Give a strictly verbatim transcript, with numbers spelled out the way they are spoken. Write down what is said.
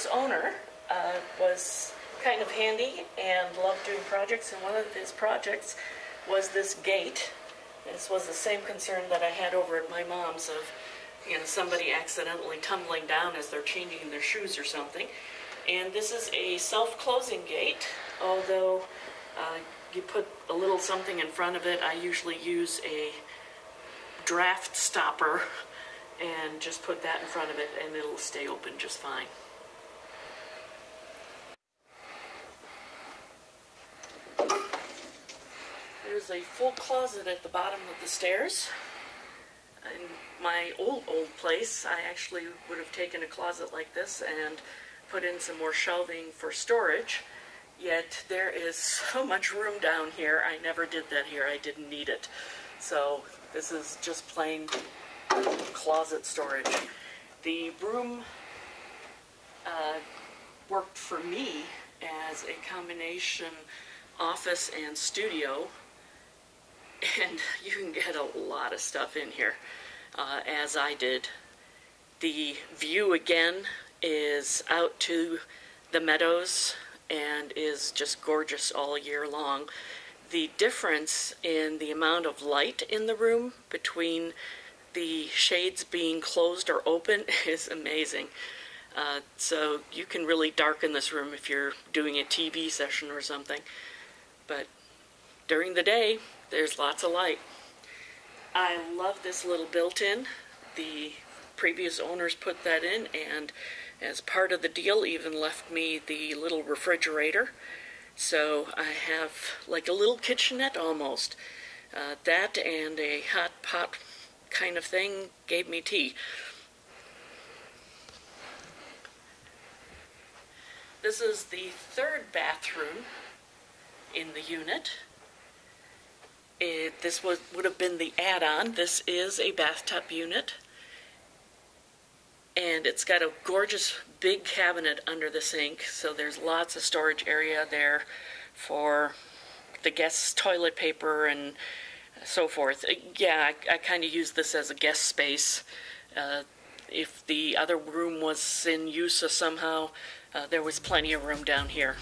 previous owner uh, was kind of handy and loved doing projects, and one of his projects was this gate. This was the same concern that I had over at my mom's of, you know, somebody accidentally tumbling down as they're changing their shoes or something. And this is a self-closing gate, although uh, you put a little something in front of it. I usually use a draft stopper and just put that in front of it, and it'll stay open just fine. There's a full closet at the bottom of the stairs. In my old, old place, I actually would have taken a closet like this and put in some more shelving for storage, yet there is so much room down here. I never did that here. I didn't need it. So this is just plain closet storage. The room uh, worked for me as a combination office and studio, and you can get a lot of stuff in here, uh, as I did. The view again is out to the meadows and is just gorgeous all year long. The difference in the amount of light in the room between the shades being closed or open is amazing. Uh, so you can really darken this room if you're doing a T V session or something. But during the day, there's lots of light. I love this little built-in. The previous owners put that in, and as part of the deal even left me the little refrigerator. So I have like a little kitchenette almost. Uh, that and a hot pot kind of thing gave me tea. This is the third bathroom in the unit. It, this was, would have been the add-on. This is a bathtub unit, and it's got a gorgeous big cabinet under the sink, so there's lots of storage area there for the guests' toilet paper and so forth. Yeah, I, I kind of use this as a guest space. Uh, if the other room was in use somehow, uh, there was plenty of room down here.